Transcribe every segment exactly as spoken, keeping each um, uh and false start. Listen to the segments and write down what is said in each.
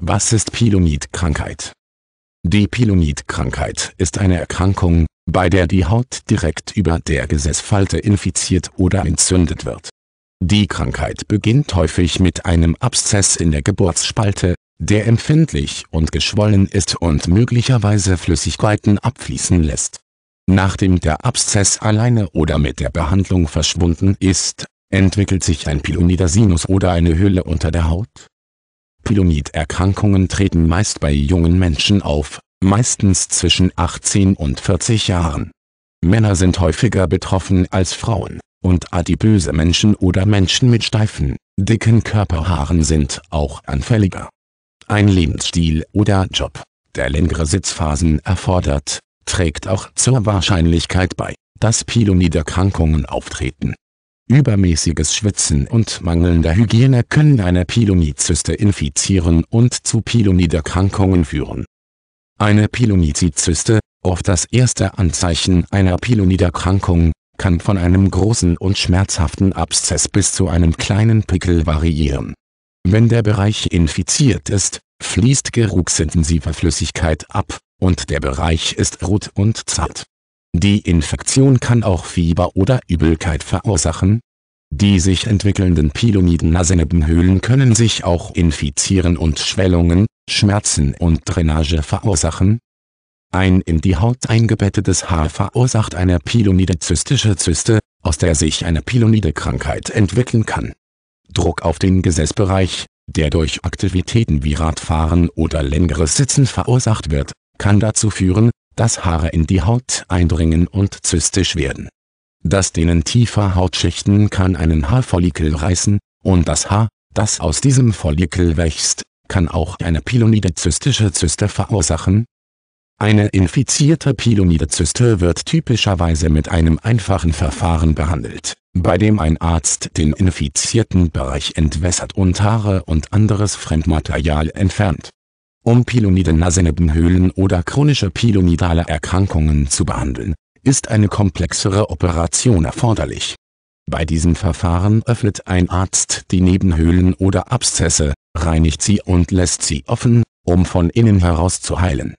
Was ist Pilonidkrankheit? Die Pilonidkrankheit ist eine Erkrankung, bei der die Haut direkt über der Gesäßfalte infiziert oder entzündet wird. Die Krankheit beginnt häufig mit einem Abszess in der Geburtsspalte, der empfindlich und geschwollen ist und möglicherweise Flüssigkeiten abfließen lässt. Nachdem der Abszess alleine oder mit der Behandlung verschwunden ist, entwickelt sich ein Pilonidalsinus oder eine Höhle unter der Haut. Piloniderkrankungen treten meist bei jungen Menschen auf, meistens zwischen achtzehn und vierzig Jahren. Männer sind häufiger betroffen als Frauen, und adipöse Menschen oder Menschen mit steifen, dicken Körperhaaren sind auch anfälliger. Ein Lebensstil oder Job, der längere Sitzphasen erfordert, trägt auch zur Wahrscheinlichkeit bei, dass Piloniderkrankungen auftreten. Übermäßiges Schwitzen und mangelnde Hygiene können eine Pilonidzyste infizieren und zu Piloniderkrankungen führen. Eine Pilonidzyste, oft das erste Anzeichen einer Piloniderkrankung, kann von einem großen und schmerzhaften Abszess bis zu einem kleinen Pickel variieren. Wenn der Bereich infiziert ist, fließt geruchsintensive Flüssigkeit ab, und der Bereich ist rot und zart. Die Infektion kann auch Fieber oder Übelkeit verursachen. Die sich entwickelnden Pilonidalsinus können sich auch infizieren und Schwellungen, Schmerzen und Drainage verursachen. Ein in die Haut eingebettetes Haar verursacht eine pilonidalzystische Zyste, aus der sich eine Pilonidekrankheit entwickeln kann. Druck auf den Gesäßbereich, der durch Aktivitäten wie Radfahren oder längeres Sitzen verursacht wird, kann dazu führen, dass Haare in die Haut eindringen und zystisch werden. Das Dehnen tiefer Hautschichten kann einen Haarfollikel reißen, und das Haar, das aus diesem Follikel wächst, kann auch eine pilonidalzystische Zyste verursachen. Eine infizierte Pilonidalzyste wird typischerweise mit einem einfachen Verfahren behandelt, bei dem ein Arzt den infizierten Bereich entwässert und Haare und anderes Fremdmaterial entfernt. Um Pilonidennasennebenhöhlen oder chronische pilonidale Erkrankungen zu behandeln, ist eine komplexere Operation erforderlich. Bei diesem Verfahren öffnet ein Arzt die Nebenhöhlen oder Abszesse, reinigt sie und lässt sie offen, um von innen heraus zu heilen.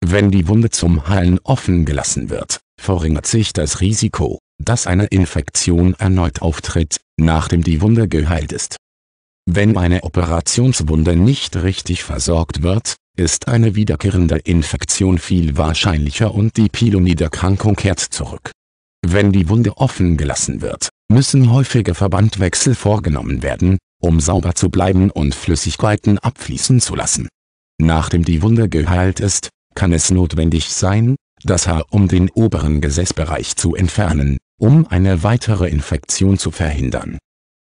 Wenn die Wunde zum Heilen offen gelassen wird, verringert sich das Risiko, dass eine Infektion erneut auftritt, nachdem die Wunde geheilt ist. Wenn eine Operationswunde nicht richtig versorgt wird, ist eine wiederkehrende Infektion viel wahrscheinlicher und die Piloniderkrankung kehrt zurück. Wenn die Wunde offen gelassen wird, müssen häufige Verbandwechsel vorgenommen werden, um sauber zu bleiben und Flüssigkeiten abfließen zu lassen. Nachdem die Wunde geheilt ist, kann es notwendig sein, das Haar um den oberen Gesäßbereich zu entfernen, um eine weitere Infektion zu verhindern.